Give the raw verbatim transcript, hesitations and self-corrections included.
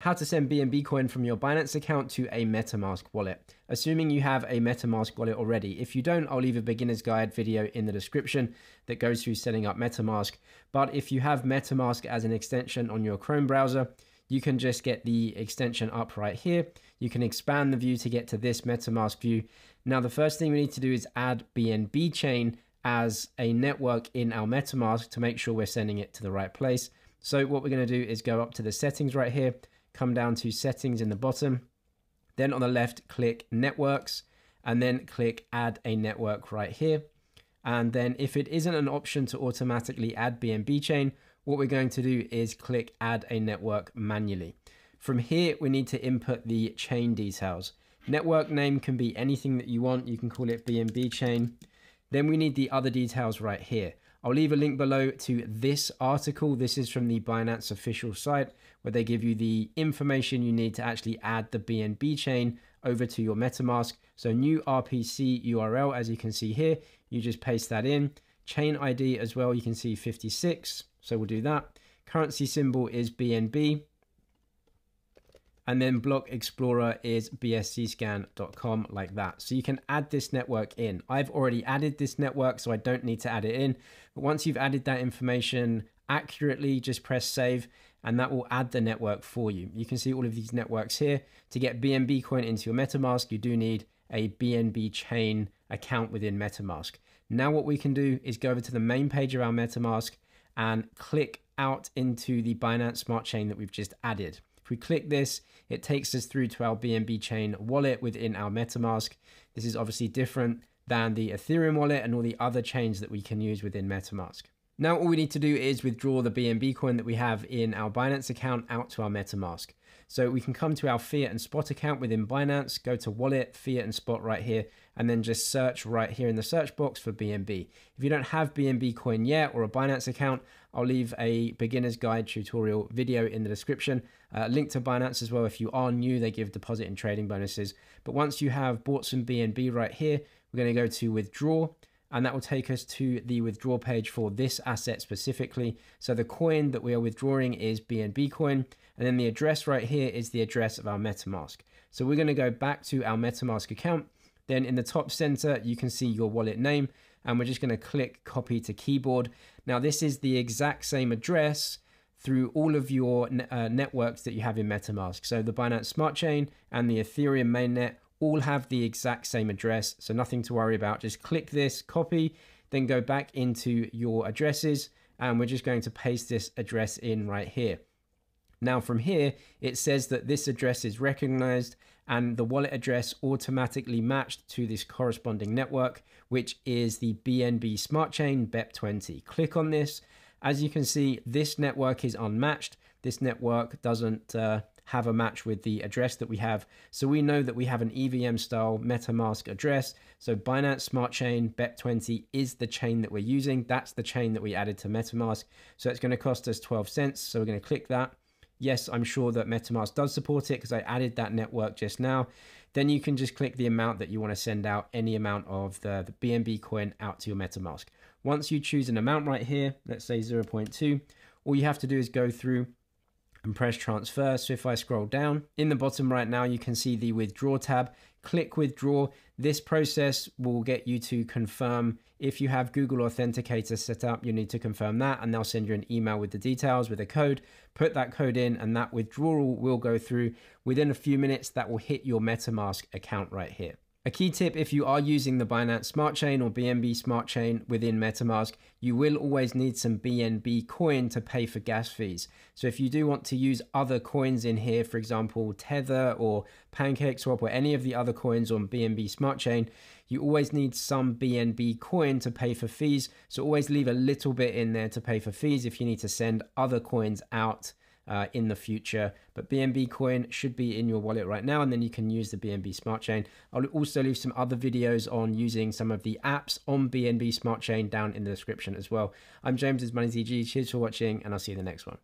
How to send B N B coin from your Binance account to a MetaMask wallet, assuming you have a MetaMask wallet already. If you don't, I'll leave a beginner's guide video in the description that goes through setting up MetaMask. But if you have MetaMask as an extension on your Chrome browser, you can just get the extension up right here. You can expand the view to get to this MetaMask view. Now, the first thing we need to do is add B N B chain as a network in our MetaMask to make sure we're sending it to the right place. So what we're going to do is go up to the settings right here, come down to settings in the bottom, then on the left click networks, and then click add a network right here. And then if it isn't an option to automatically add B N B chain, what we're going to do is click add a network manually. From here we need to input the chain details. Network name can be anything that you want, you can call it B N B chain. Then we need the other details right here. I'll leave a link below to this article. This is from the Binance official site where they give you the information you need to actually add the B N B chain over to your MetaMask. So new R P C U R L, as you can see here, you just paste that in. Chain I D as well, you can see fifty-six. So we'll do that. Currency symbol is B N B. And then block explorer is b s c scan dot com, like that. So you can add this network in. I've already added this network, so I don't need to add it in. But once you've added that information accurately, just press save, and that will add the network for you. You can see all of these networks here. To get B N B coin into your MetaMask, you do need a B N B chain account within MetaMask. Now what we can do is go over to the main page of our MetaMask and click out into the Binance Smart Chain that we've just added. If we click this, it takes us through to our B N B chain wallet within our MetaMask. This is obviously different than the Ethereum wallet and all the other chains that we can use within MetaMask. Now all we need to do is withdraw the B N B coin that we have in our Binance account out to our MetaMask. So we can come to our fiat and spot account within Binance, go to wallet, fiat and spot right here, and then just search right here in the search box for B N B. If you don't have B N B coin yet or a Binance account, I'll leave a beginner's guide tutorial video in the description. Uh, link to Binance as well. If you are new, they give deposit and trading bonuses. But once you have bought some B N B right here, we're going to go to withdraw, and that will take us to the withdraw page for this asset specifically. So the coin that we are withdrawing is B N B coin, and then the address right here is the address of our MetaMask. So we're going to go back to our MetaMask account. Then in the top center, you can see your wallet name, and we're just going to click copy to keyboard. Now this is the exact same address through all of your uh, networks that you have in MetaMask. So the Binance Smart Chain and the Ethereum mainnet all have the exact same address, so nothing to worry about. Just click this, copy, then go back into your addresses, and we're just going to paste this address in right here. Now from here, it says that this address is recognized and the wallet address automatically matched to this corresponding network, which is the B N B Smart Chain B E P twenty. Click on this. As you can see, this network is unmatched. This network doesn't uh, have a match with the address that we have. So we know that we have an E V M style MetaMask address. So Binance Smart Chain B E P twenty is the chain that we're using. That's the chain that we added to MetaMask. So it's going to cost us twelve cents. So we're going to click that. Yes, I'm sure that MetaMask does support it because I added that network just now. Then you can just click the amount that you want to send out, any amount of the, the B N B coin out to your MetaMask. Once you choose an amount right here, let's say zero point two, all you have to do is go through and press transfer. So if I scroll down in the bottom right now, you can see the withdraw tab, click withdraw. This process will get you to confirm. If you have Google Authenticator set up, you need to confirm that, and they'll send you an email with the details, with a code. Put that code in, and that withdrawal will go through. Within a few minutes, that will hit your MetaMask account right here. A key tip, if you are using the Binance Smart Chain or B N B Smart Chain within MetaMask, you will always need some B N B coin to pay for gas fees. So if you do want to use other coins in here, for example, Tether or PancakeSwap or any of the other coins on B N B Smart Chain, you always need some B N B coin to pay for fees. So always leave a little bit in there to pay for fees if you need to send other coins out Uh, in the future. But B N B coin should be in your wallet right now, and then you can use the B N B Smart Chain. I'll also leave some other videos on using some of the apps on B N B Smart Chain down in the description as well. I'm James, this is MoneyZG. Cheers for watching, and I'll see you in the next one.